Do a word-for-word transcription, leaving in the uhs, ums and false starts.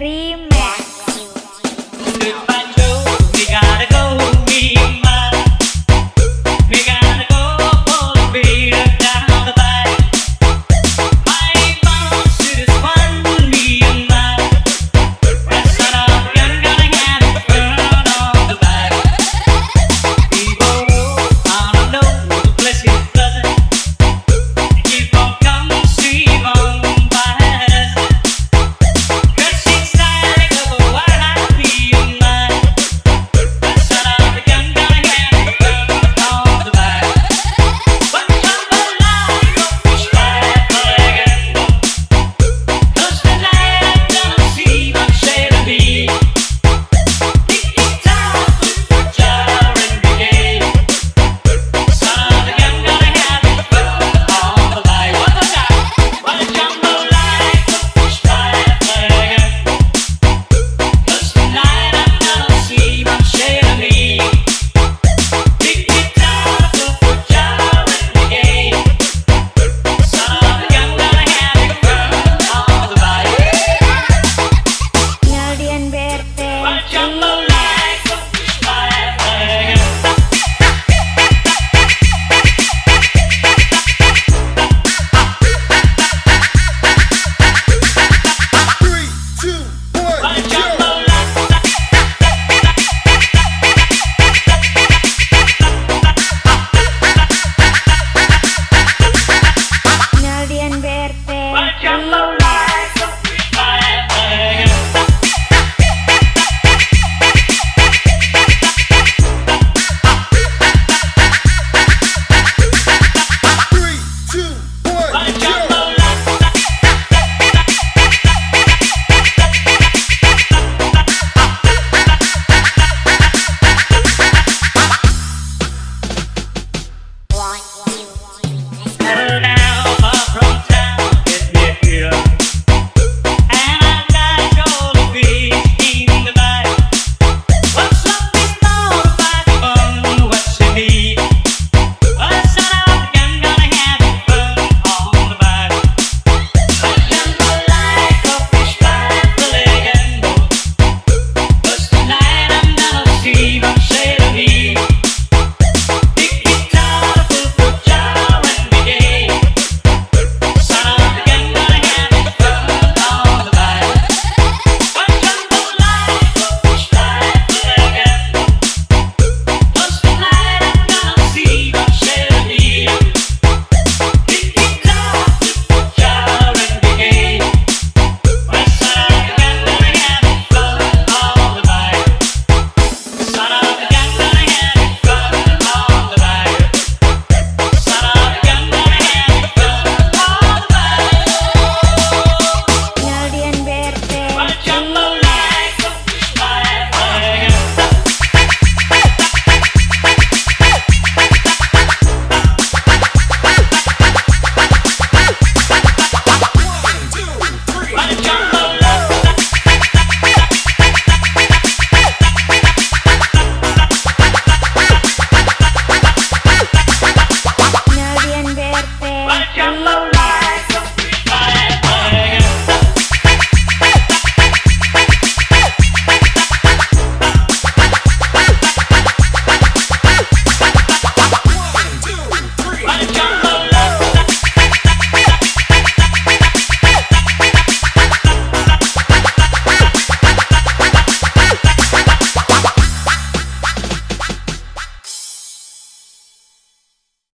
dream